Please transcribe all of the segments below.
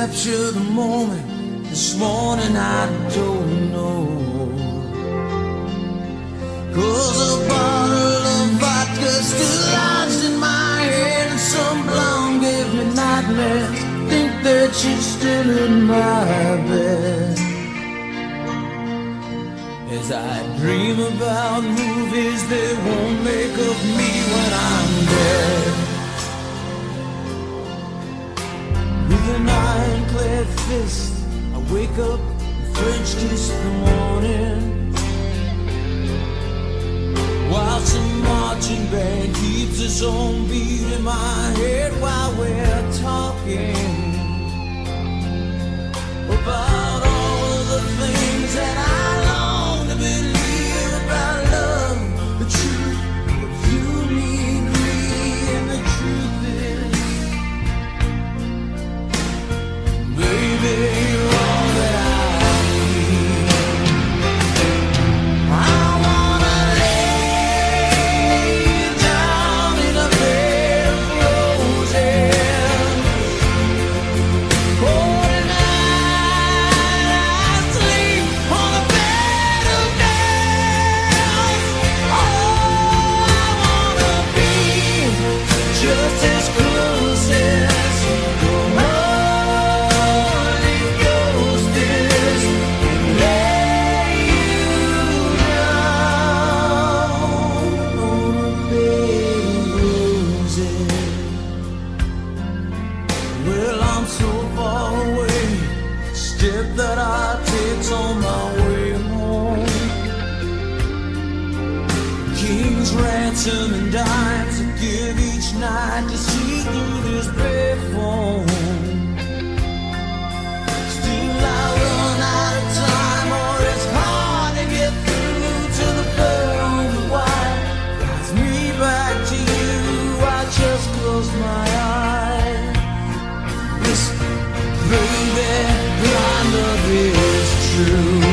capture the moment. This morning I don't know, 'cause a bottle of vodka still lies in my head, and some blonde gave me nightmares. Think that she's still in my bed as I dream about movies they won't make of me when I'm dead. With an ironclad fist, I wake up and French kiss the morning, while some marching band keeps its own beat in my head while we're talking about all of the things that I long to believe about love, the truth, what you need me, and the truth is, baby, you're all that I need. I wanna lay down in a bed of roses. Oh, tonight I sleep on a bed of nails. Oh, I wanna be just as close as you are. That I take on my way home. King's ransom and dimes I give each night to see through this payphone. Still I run out of time, or it's hard to get through to the girl in the white. Drives me back to you. I just close my eyes. Listen, baby, my love is true.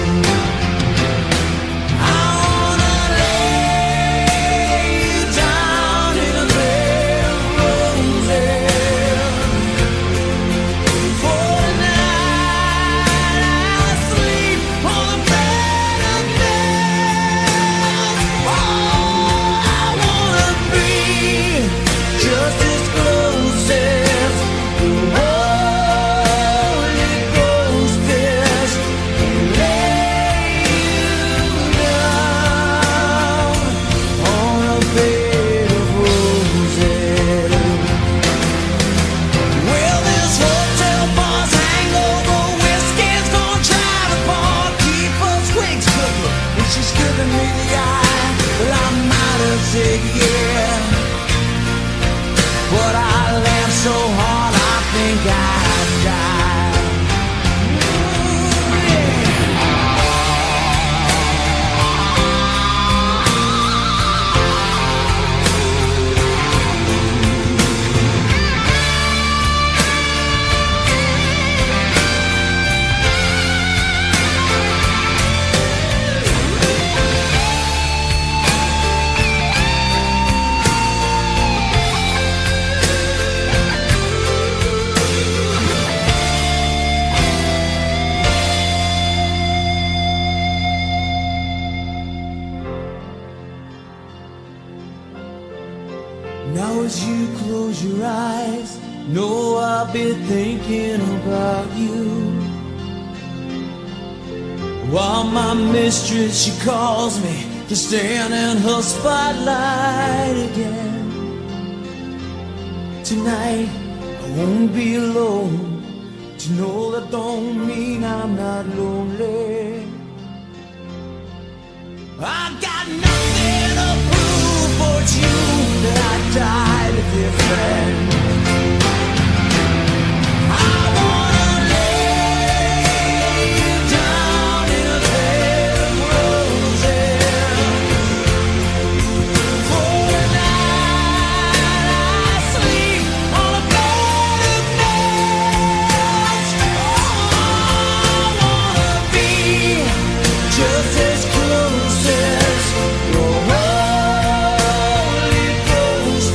Now as you close your eyes, know I'll be thinking about you, while my mistress, she calls me to stand in her spotlight again. Tonight I won't be alone. To know that don't mean I'm not lonely. I got nothing to prove towards you that I died a dear friend. I wanna lay down in a bed of roses. For tonight I sleep on a bed of nails. Oh, I wanna be just as close as your home. This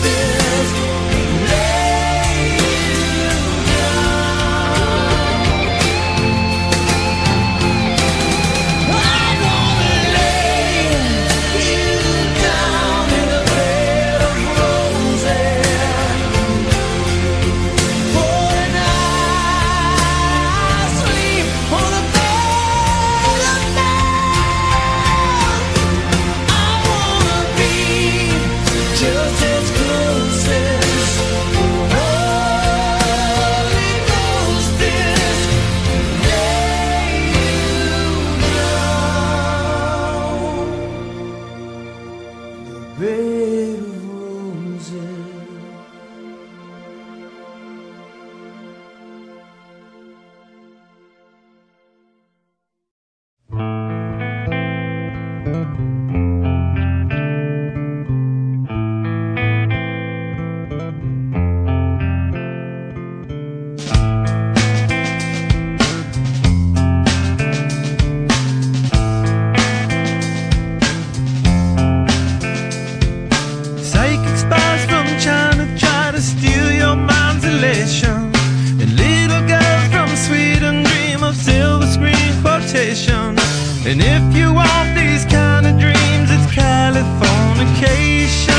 And if you want these kind of dreams, it's Californication.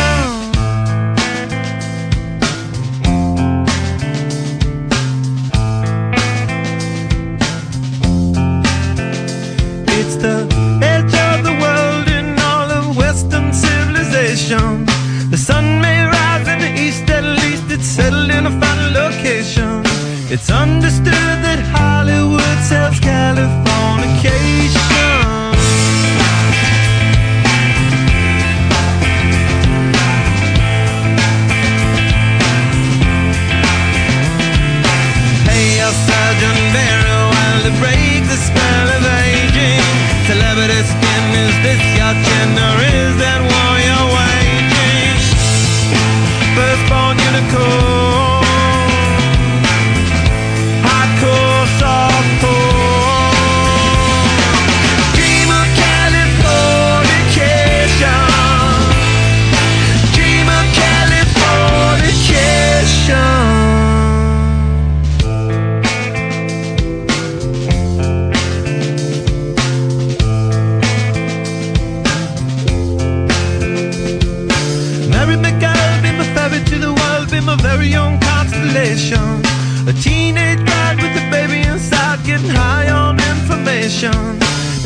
It's the edge of the world in all of Western civilization. The sun may rise in the east, at least it's settled in a final location. It's understood that Hollywood sells Californication. Hey, I'm Sergeant Barry, while they break the spell of aging. Celebrity skin, is this your gender? Is that war you're waging? Firstborn unicorn, my very own constellation. A teenage bride with a baby inside, getting high on information.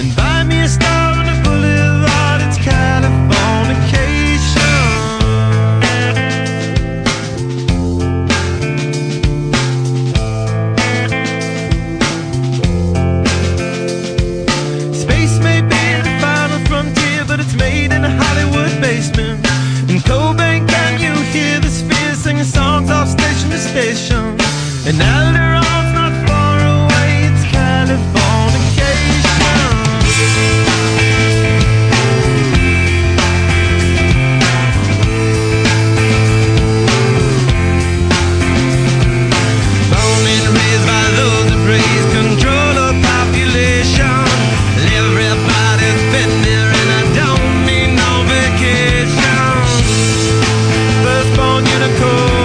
And buy me a star on a boulevard, it's Californication. Space may be the final frontier, but it's made in a Hollywood basement. In Cobain, can you hear the sphere singing songs off station to station? And Alderon's not far away, it's Californication. Born and raised by those that praise control of population. Everybody's been there and I don't mean no vacation. Firstborn unicorn.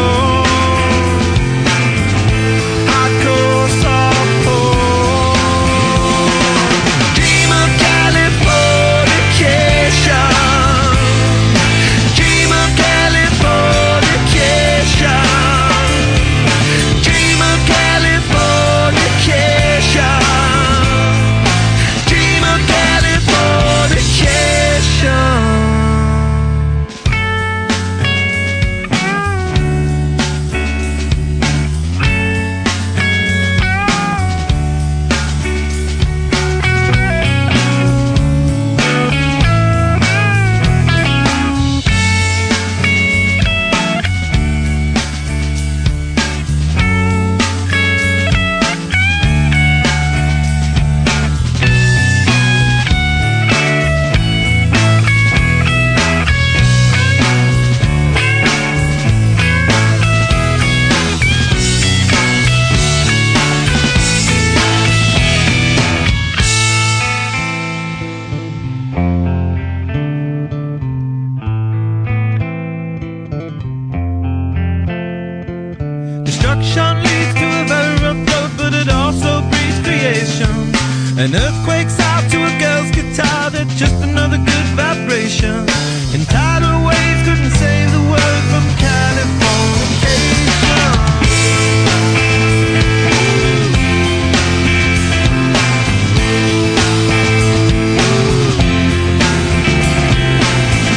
Destruction leads to a very rough road, but it also breeds creation. An earthquake's out to a girl's guitar, that's just another good vibration. And tidal waves couldn't save the world from Californication.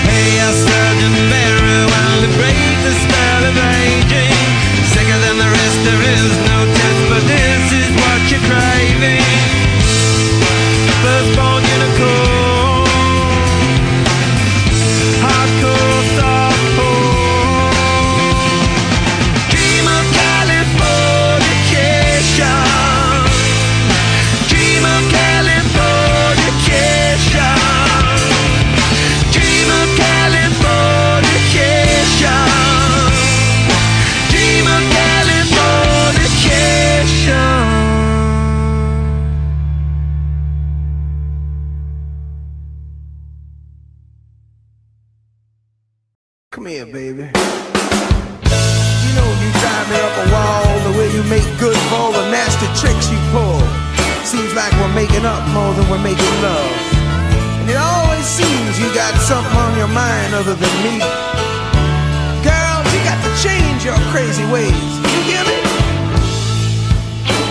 Hey, I'm Sergeant Barry, while they break the spell of aging. There is no test, but this is what you're craving. Firstborn unicorn, hardcore softcore. Dream of Californication. Dream of Californication. Dream of Californication. Dream of Californication. Come here, baby. You know you drive me up a wall, the way you make good for all the nasty tricks you pull. Seems like we're making up more than we're making love. It always seems you got something on your mind other than me. Girl, you got to change your crazy ways. You hear me?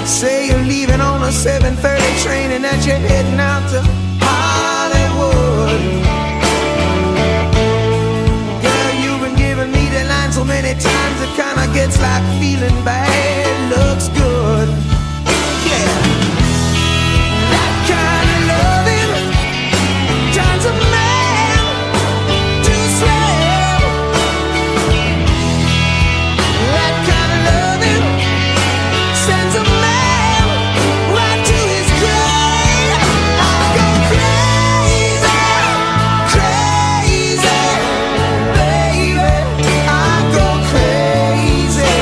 Say you're leaving on a 7:30 train and that you're heading out to Hollywood. Girl, you've been giving me the line so many times it kinda gets like feeling bad looks good. Yeah, that kind of loving turns a man to slab. That kind of loving sends a man right to his grave. I go crazy, crazy, baby. I go crazy.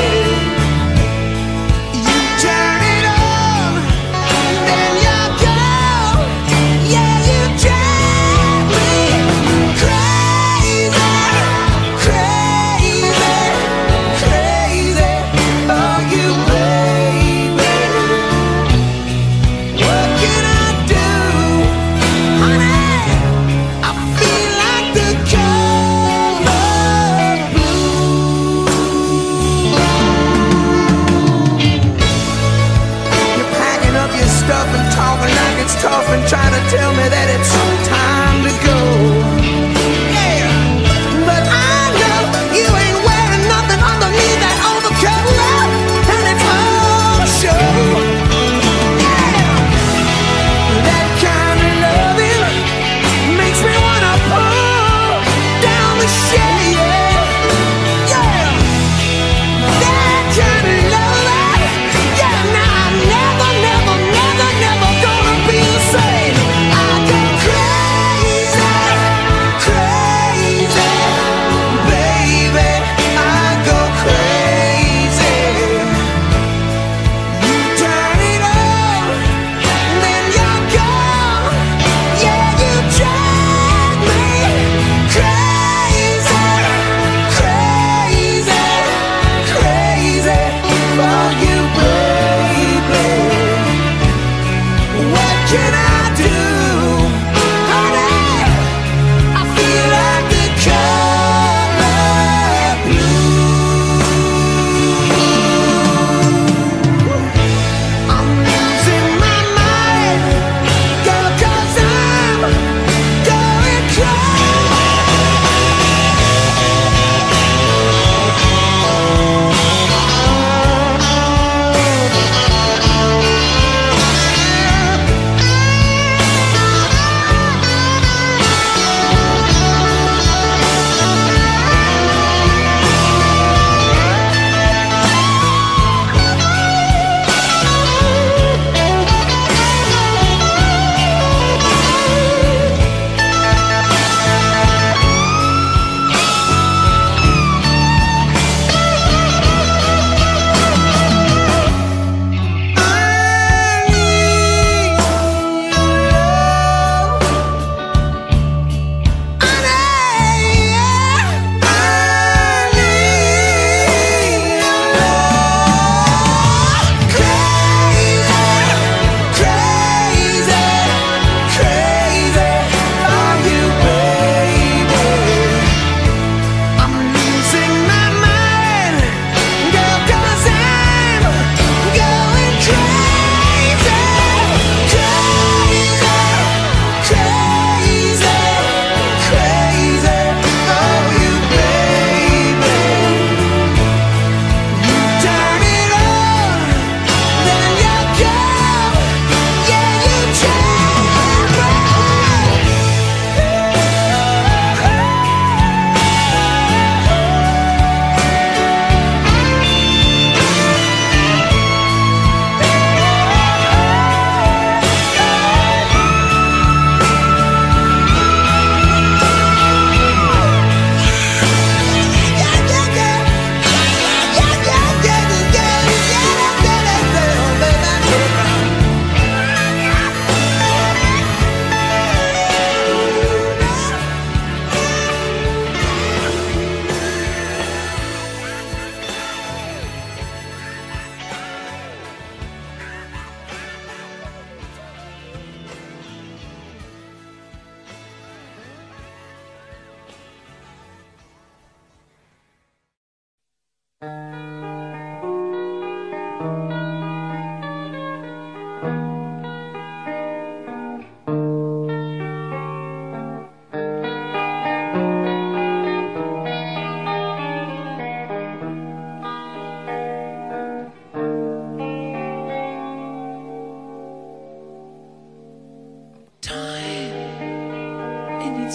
You turn it on, then you're gone. Yeah, you drive me crazy, crazy, crazy. Oh, you baby. What can I do? Honey, I feel like the color blue. You're packing up your stuff and talking like it's tough and trying to tell me that it's time to go. Yeah, but I know you ain't wearing nothing underneath that overcoat, love, and it's all show. That kind of loving makes me wanna pull down the shade. Yeah, that kind of love. Yeah, now I'm never, never, never, never gonna be the same.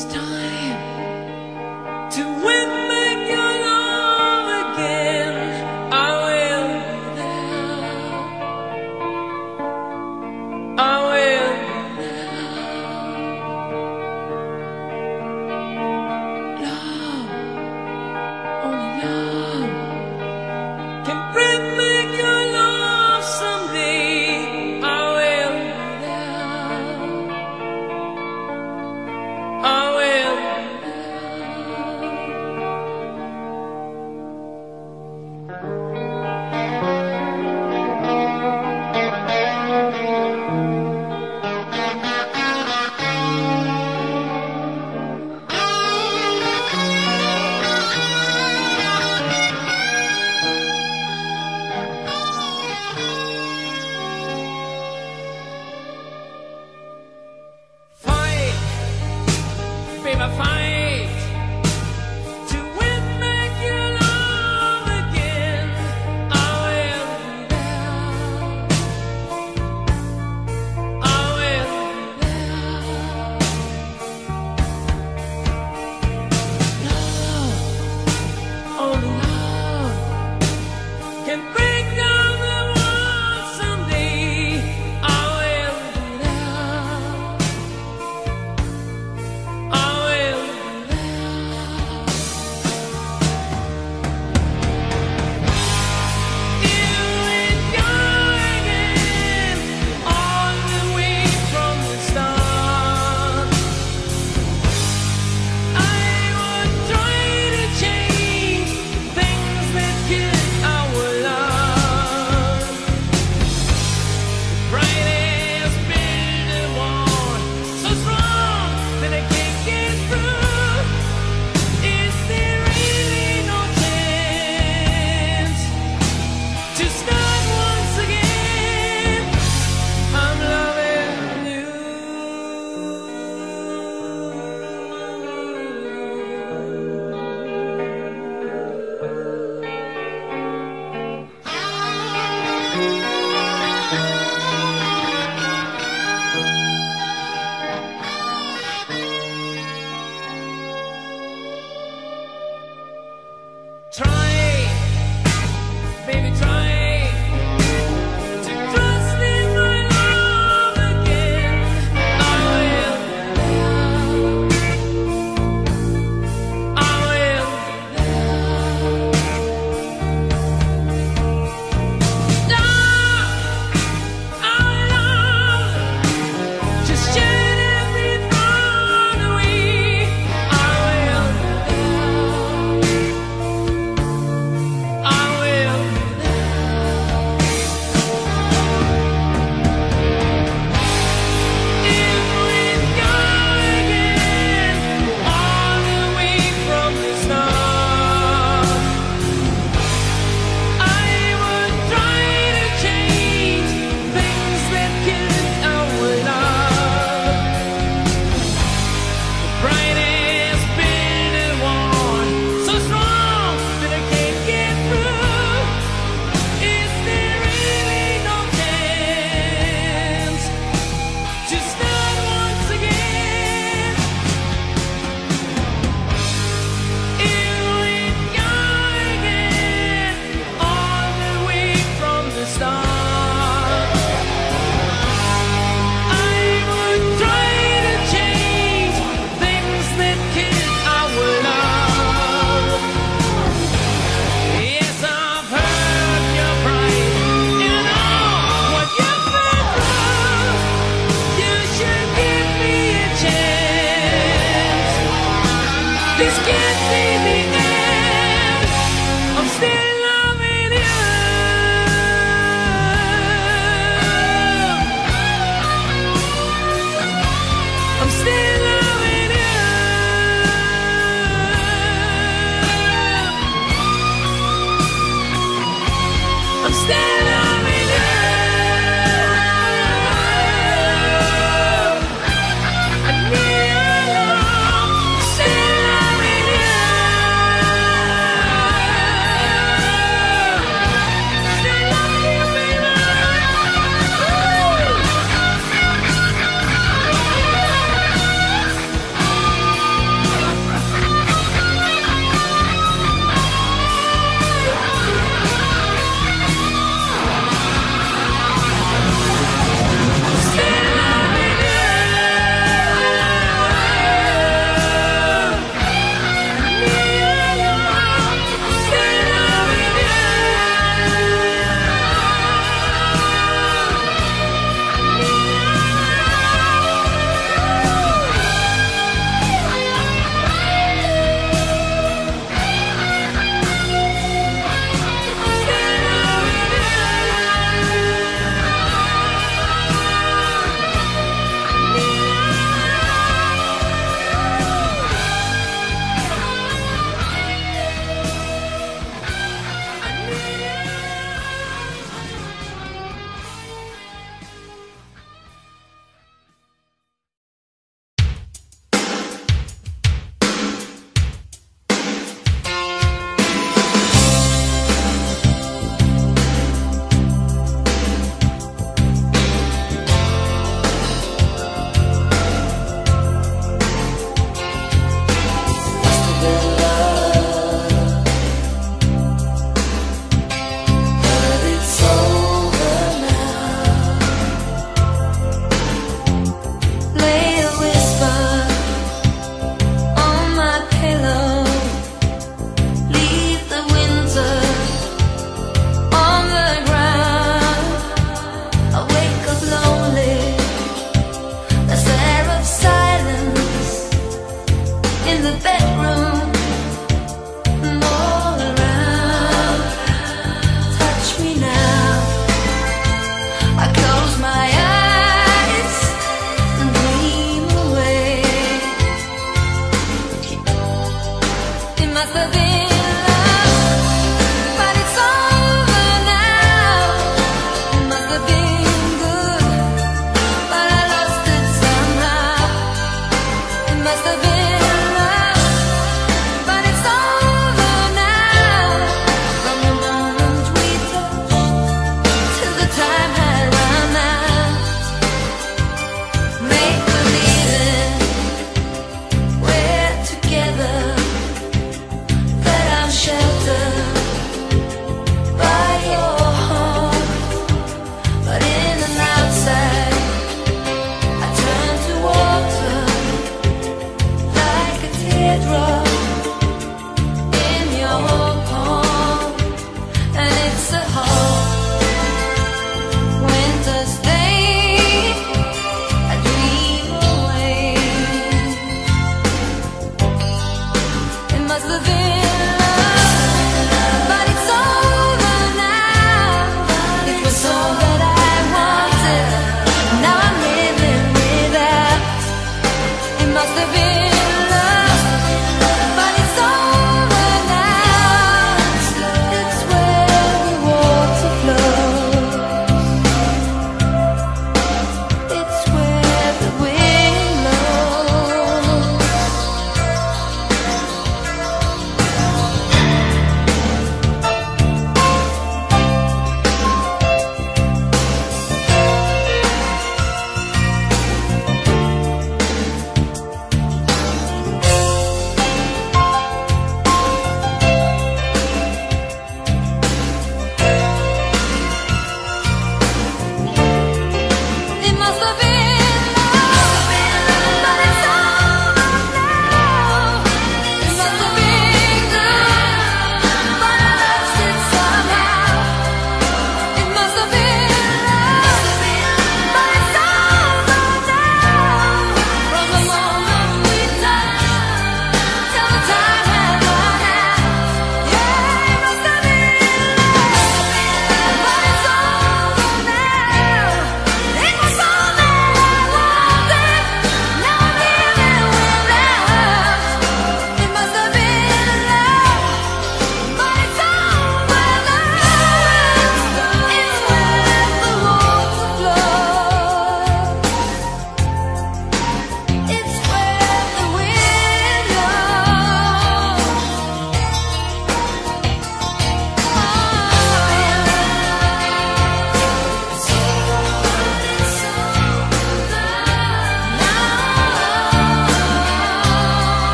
It's time to win back your love again. I will be there. I will be there. Love, only love can bring back your love someday. I will be there. I will.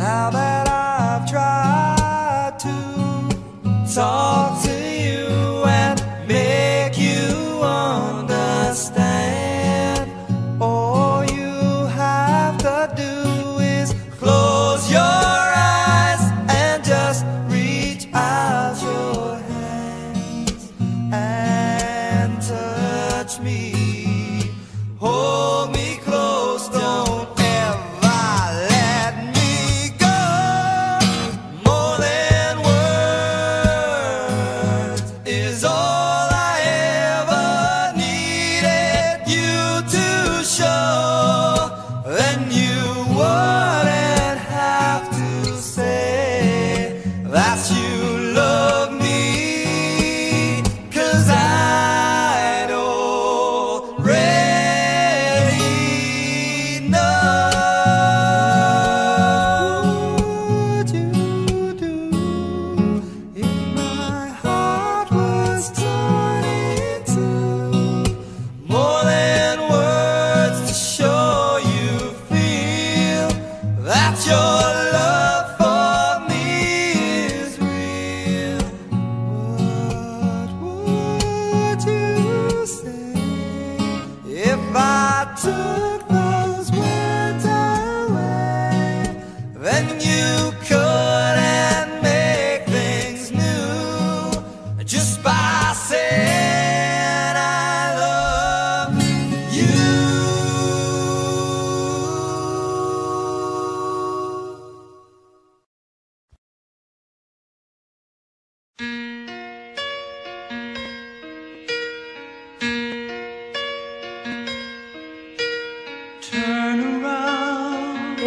Now that I've tried to talk to you and make you understand, all you have to do is close your eyes and just reach out your hands and touch me. Hold me close, don't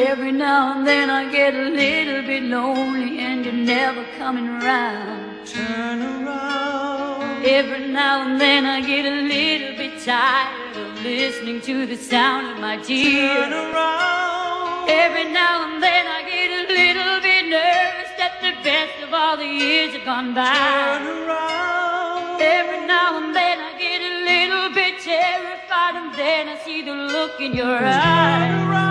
every now and then I get a little bit lonely and you're never coming around. Turn around. Every now and then I get a little bit tired of listening to the sound of my tears. Turn around. Every now and then I get a little bit nervous that the best of all the years have gone by. Turn around. Every now and then I get a little bit terrified and then I see the look in your eyes. Turn around.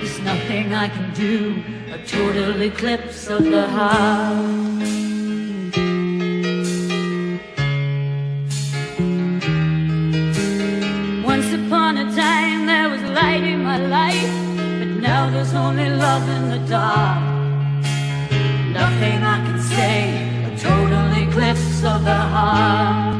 There's nothing I can do, a total eclipse of the heart. Once upon a time there was light in my life, but now there's only love in the dark. Nothing I can say, a total eclipse of the heart.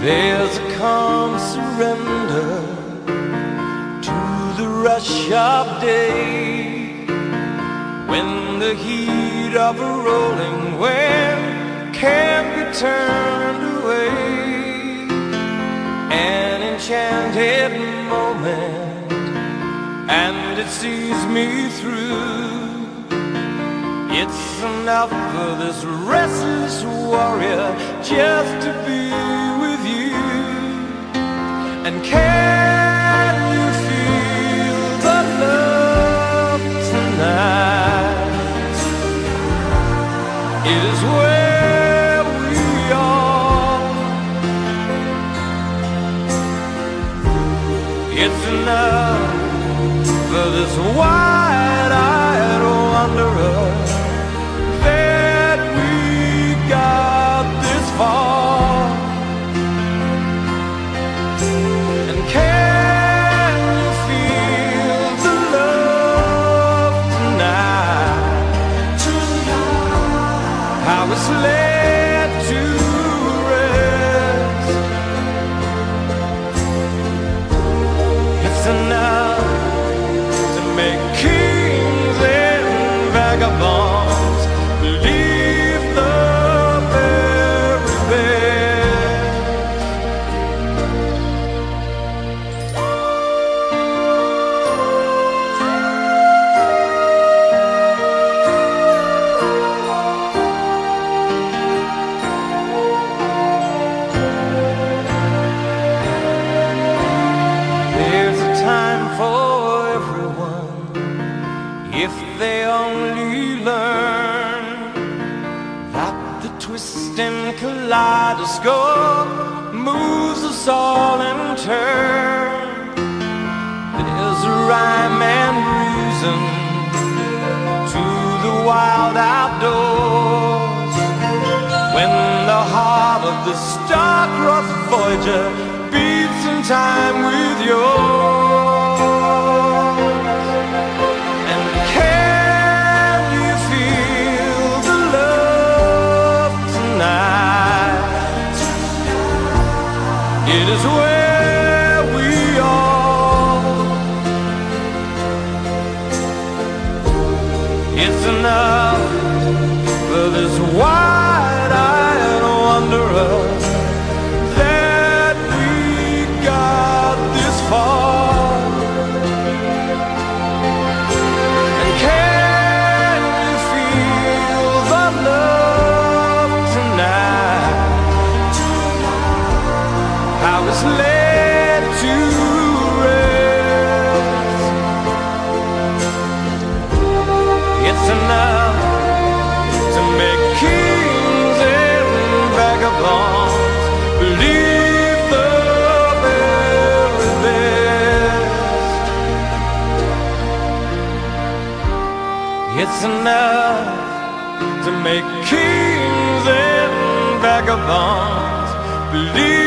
There's a calm surrender to the rush of day, when the heat of a rolling wave can't be turned away. An enchanted moment, and it sees me through. It's enough for this restless warrior just to be. And can you feel the love tonight? It is where we are. It's enough for this wide-eyed wanderer that we got this far. Kaleidoscope moves us all in turn. There's a rhyme and reason to the wild outdoors, when the heart of the star-crossed voyager beats in time with yours. And can you feel the love tonight? It is where we are. It's enough for this wide-eyed wanderer that we got this far. And can you feel the love tonight? I was led to rest. It's enough to make kings and vagabonds believe the very best. It's enough to make kings and vagabonds believe.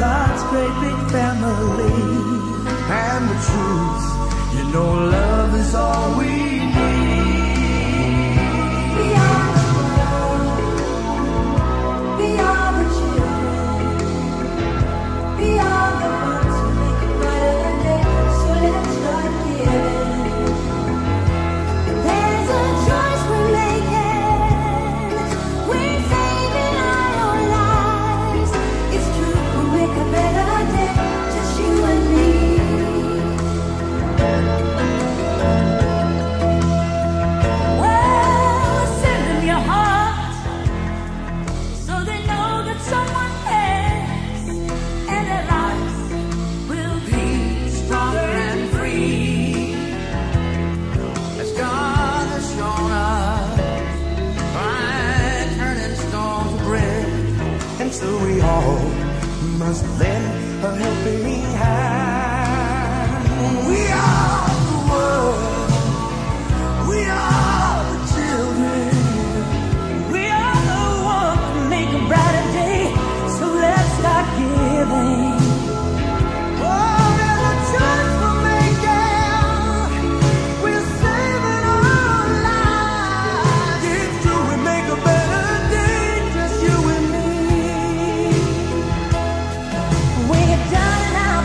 God's great big family. And the truth, you know, love is all we need. We are the world, we are the children, we are the ones who make it brighter than day. So let's start giving. There's a choice we're making. So we all must lend a helping hand. We are the world, we are the children, we are the ones who make a brighter day. So let's start giving. Down and out.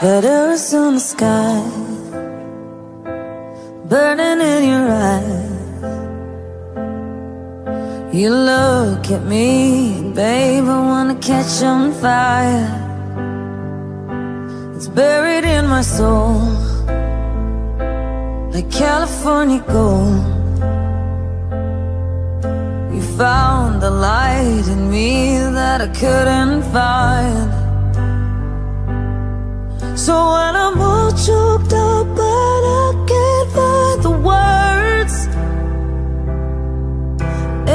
Glitter is on the sky, burning in your eyes. You look at me, babe, I wanna catch on fire. It's buried in my soul, like California gold. You found the light in me that I couldn't find. So when I'm all choked up but I can't find the words,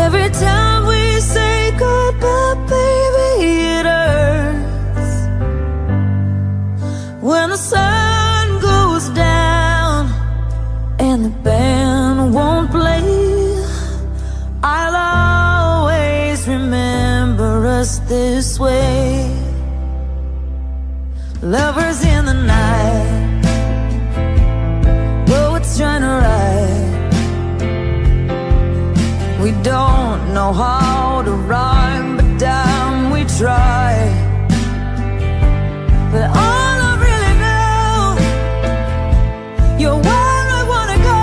every time we say goodbye, baby, it hurts. When the sun goes down and the band won't play, I'll always remember us this way. Lovers in the night, though it's trying to ride. We don't know how to rhyme, but damn, we try. But all I really know, you're where I wanna go.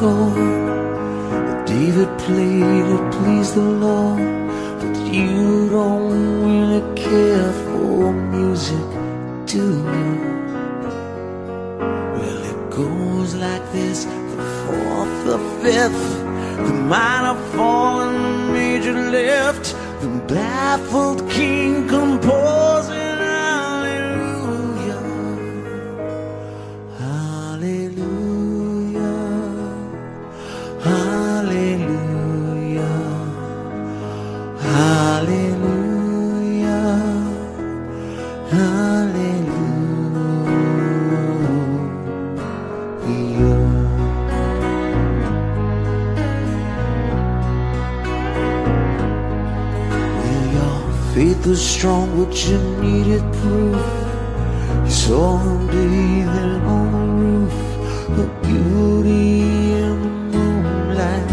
call that David played to please the Lord. But you don't really care for music, do you? Well, it goes like this: the fourth, the fifth, the minor fall and the major lift, the baffled king composing. Faith was strong, but you needed proof. You saw him bathing on the roof, her beauty in the moonlight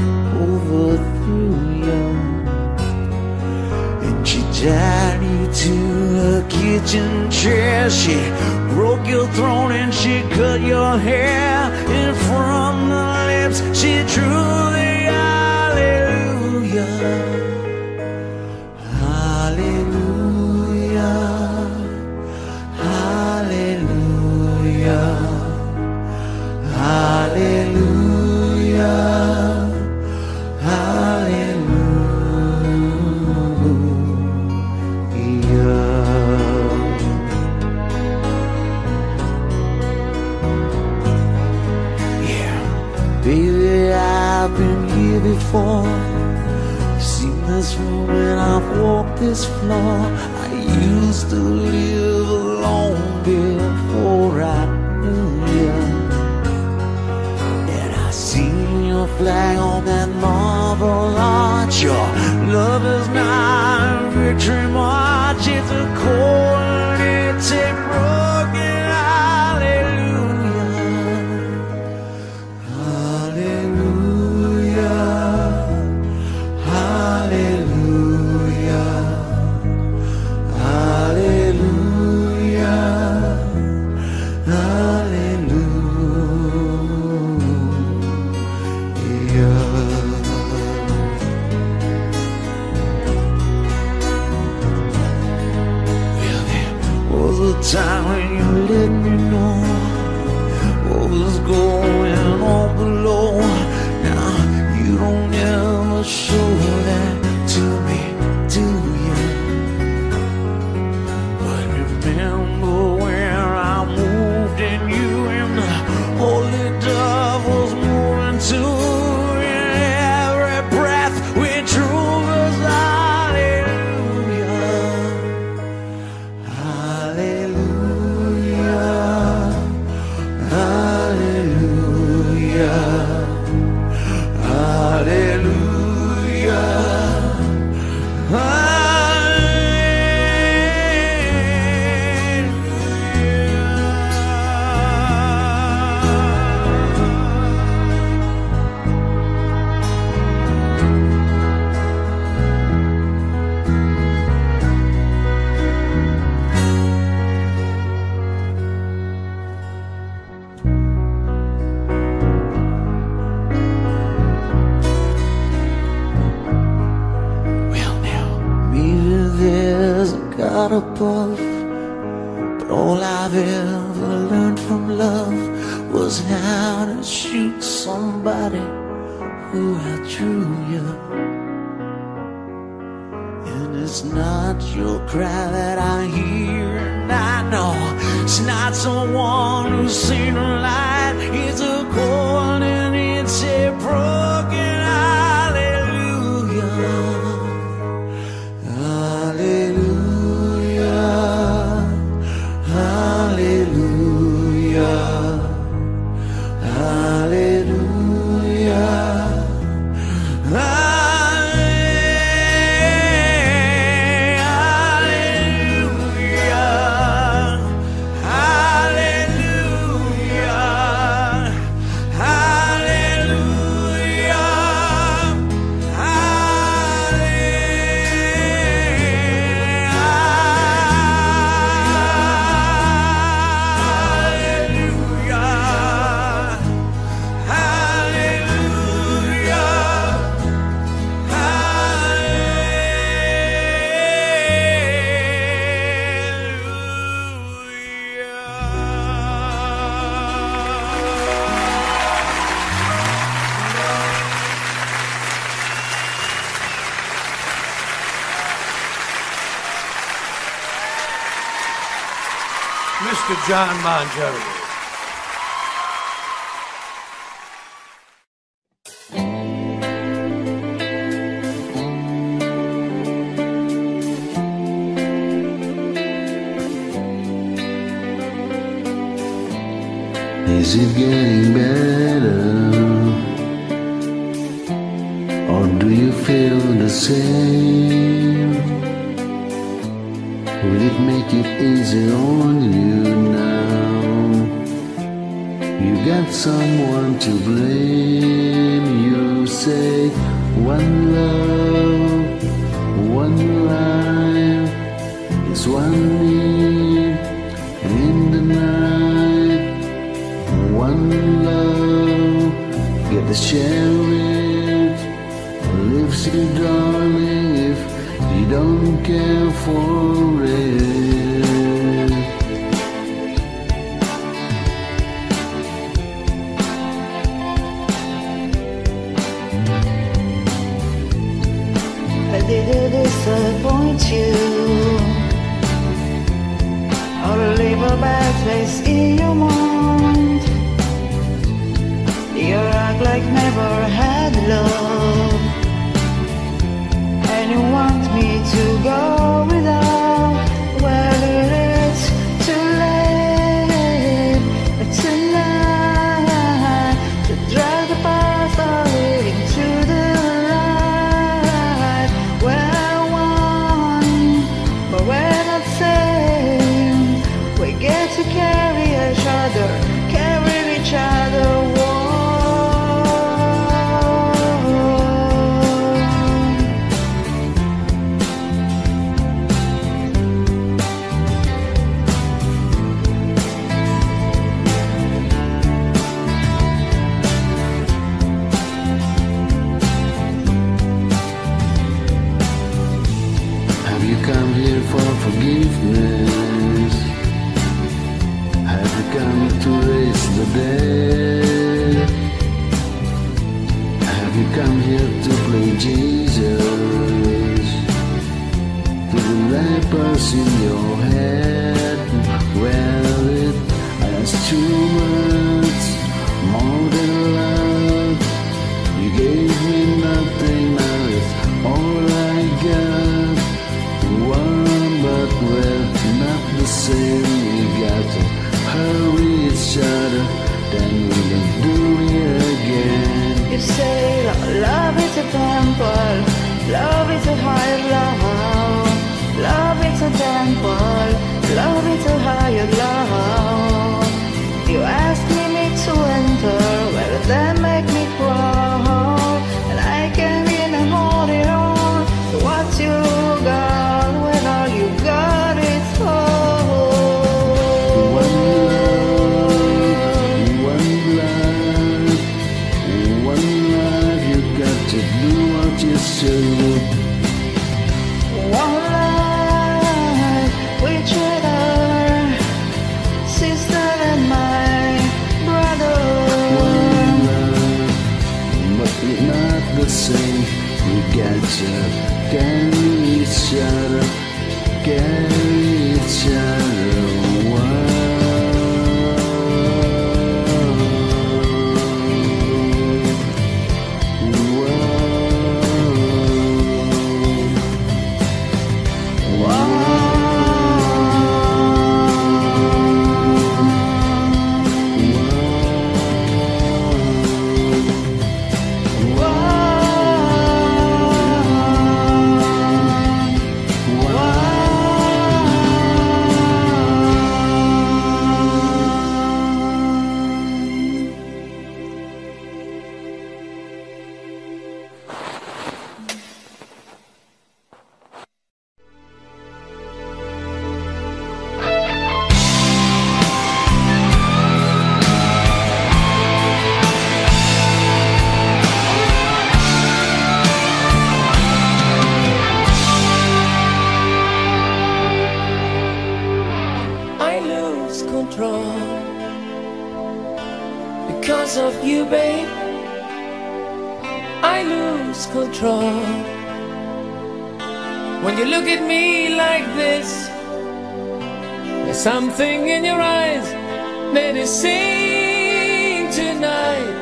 overthrew you. And she tied you to her kitchen chair. She broke your throne and she cut your hair. And from the lips she drew the hallelujah. Hallelujah, hallelujah. Yeah, baby, I've been here before, seen this room and I've walked this floor. I used to live alone before I flag on that marble arch. Your love is not a victory march, it's a cold and it's a broken hallelujah. Hallelujah, hallelujah, hallelujah, hallelujah. Time when you let me know what was going on below. Now you don't ever show that to me, do you? But remember when I moved and you and the holy dove was moving too. In every breath we drew us hallelujah, hallelujah. Above, but all I've ever learned from love was how to shoot somebody who outdrew you. And it's not your cry that I hear and I know, it's not someone who's seen the light, it's a cold and it's a broken. Mr. John Mangiarati. Is it getting better, or do you feel the same? Will it make it easy on you now? You got someone to blame. You say one love, one life, it's one need in the night. One love, get the sheriff, lives your darling if you don't care for it. I didn't disappoint you or leave a bad place in your mind. You act like never had love, and you want me to go without. Well, it is too late, tonight, to drive the path of leading to the light. Where I want, but we're not same. We get to carry each other, carry each other. Forgiveness, have you come to raise the dead? Have you come here to play Jesus to the lepers in your head? Well, it has too much, more than love. You gave me nothing, now it's all I got. But we're not the same. We got to hurry each other, then we can do it again. You say love is a temple, love is a higher love. Love is a temple, love is a higher love. You ask me to enter, well then make me crawl, and I can win and hold it on to what you got. One life with each other, sister and my brother. One love, but we're not the same. We got to carry each other, carry each other. There's something in your eyes that is seen tonight.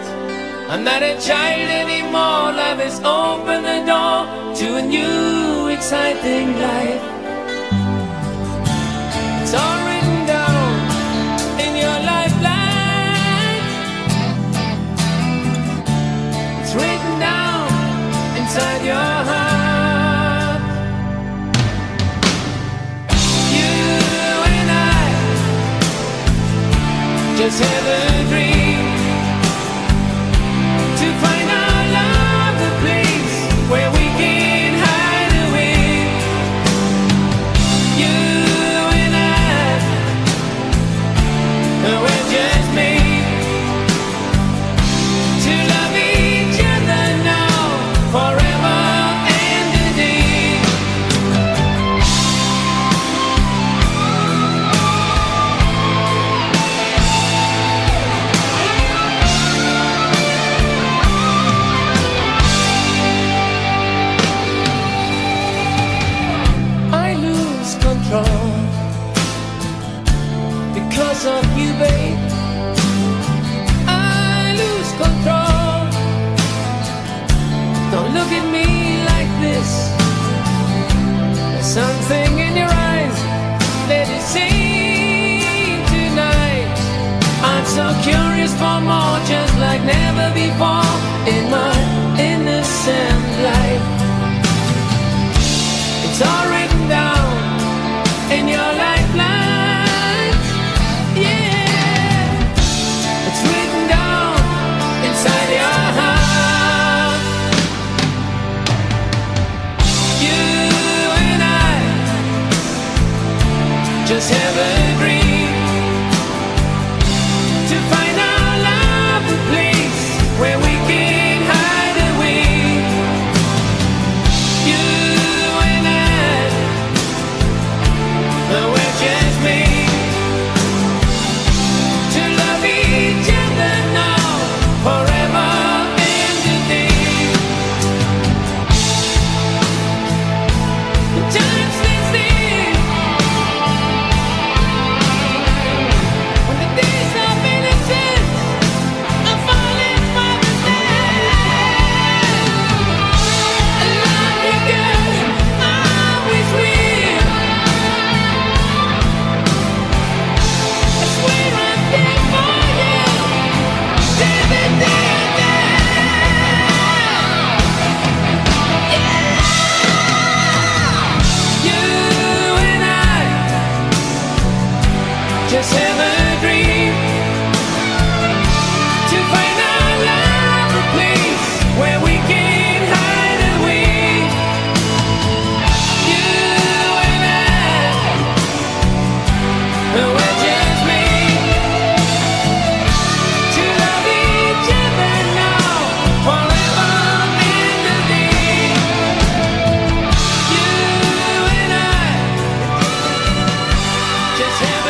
I'm not a child anymore. Life has opened the door to a new exciting life. It's all written down in your lifeline. It's written down inside your heart. Just have a dream to find our love, the place where we can hide away. You and I, we're just made to love each other now, forever and a day. Because of you, babe, I lose control. Don't look at me like this. There's something in your eyes that is seen tonight. I'm so curious for more, just like never before in my innocent life. It's all written down in your lifeline, yeah. It's written down inside your heart. You and I just have a dream to find our love, a place where we can hide away. You. Just have a dream to find our love, a place where we can hide away. You and I, we're just made to love each other now, forever and a day. You and I, just have a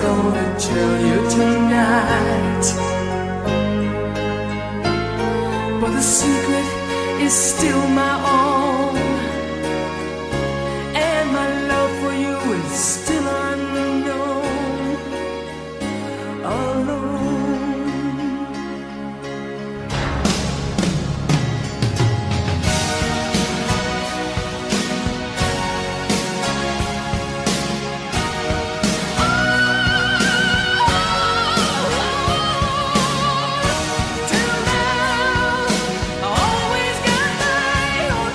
just gonna tell you tonight, but the secret is still my own, and my love for you is still unknown. Always got my own.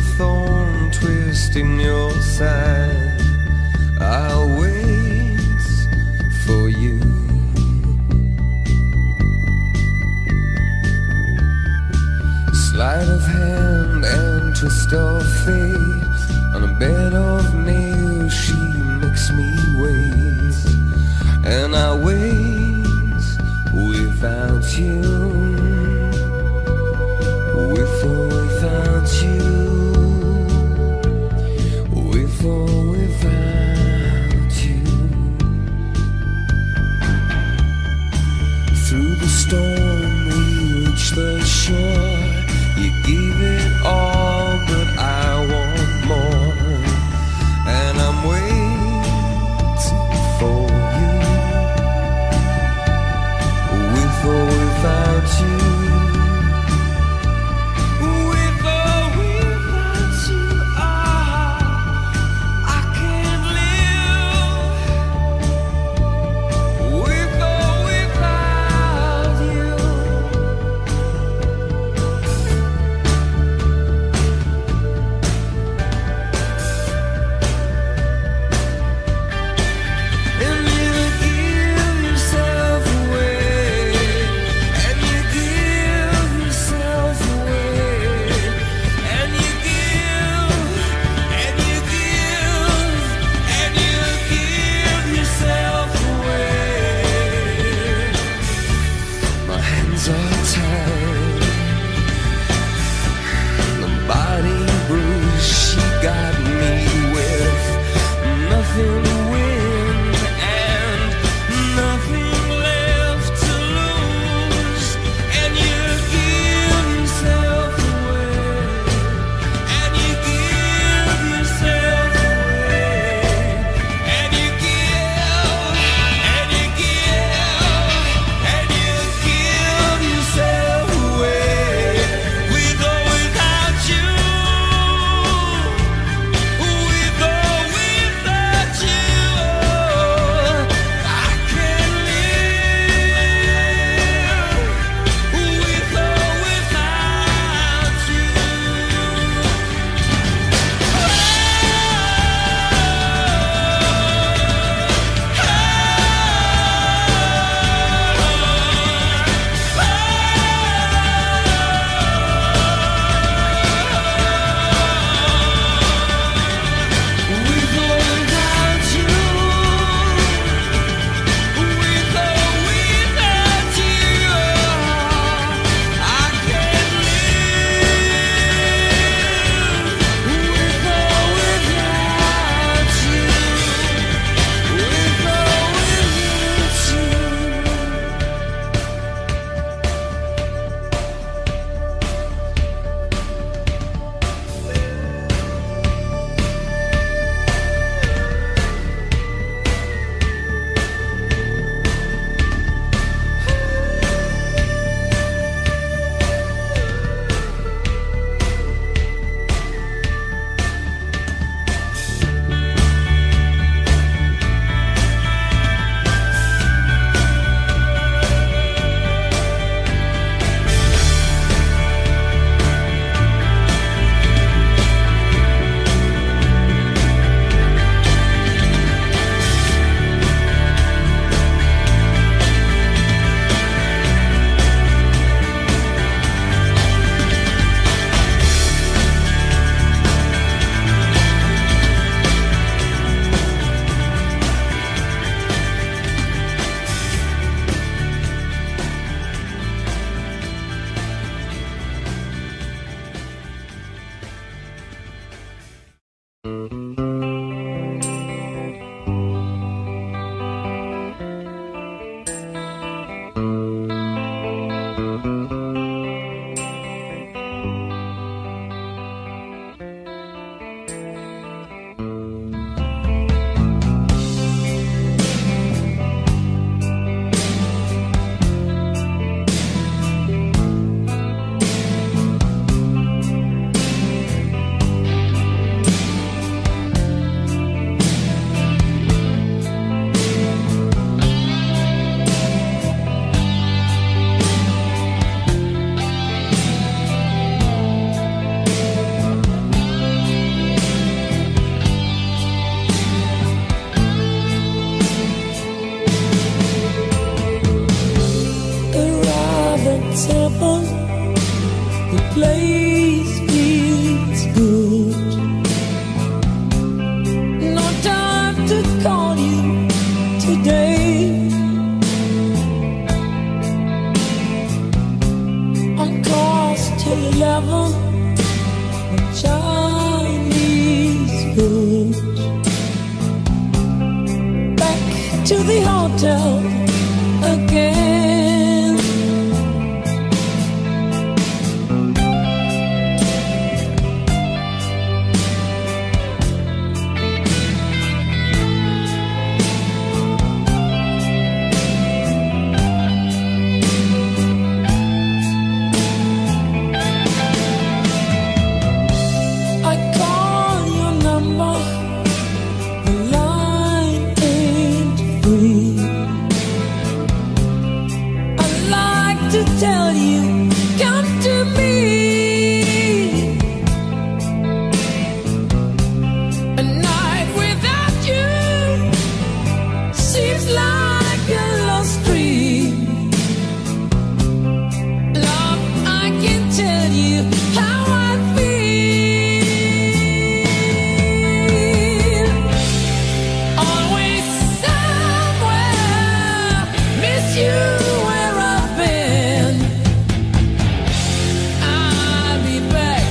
a thorn twist in your side. I'll wait for you. Sleight of hand and twist of fate. On a bed of nails she makes me wait, and I wait without you. With or without you. With or without you. Through the storm we reach the shore. You gave it all, but I want more, and I'm waiting for you. With or without you. With or without you, I can't live. With or without you. down again. I call your number, the line ain't free. I'd like to tell you, come to me. A night without you seems like a lost dream. Love, I can tell you how I feel. Always somewhere, miss you where I've been. I'll be back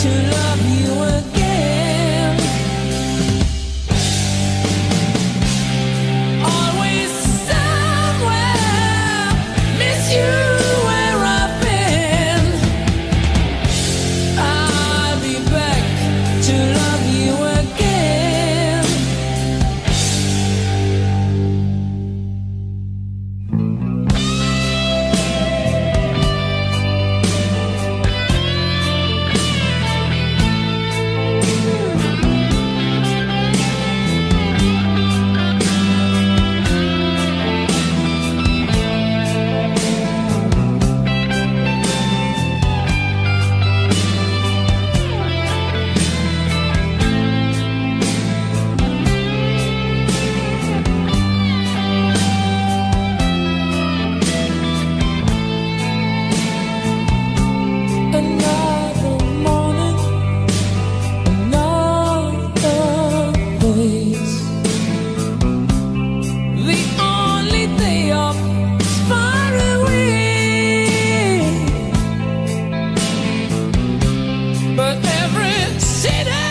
to love you again. Always somewhere, miss you where I've been. I'll be back to love you again. Another morning, another place. The only day off is far away. But every city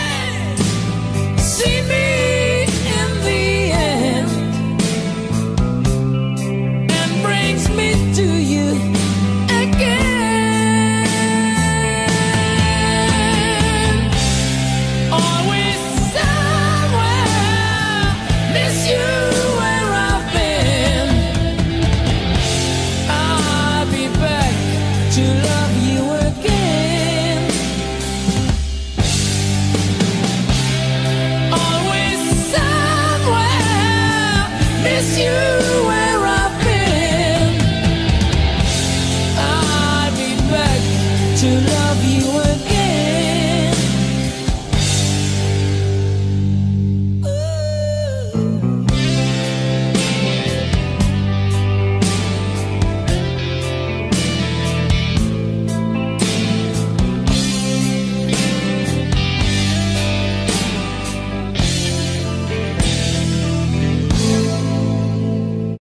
see me in the end and brings me to you again. Always somewhere, miss you where I've been. I'll be back to love you again. Always somewhere, miss you where I've been. I'll be back to love you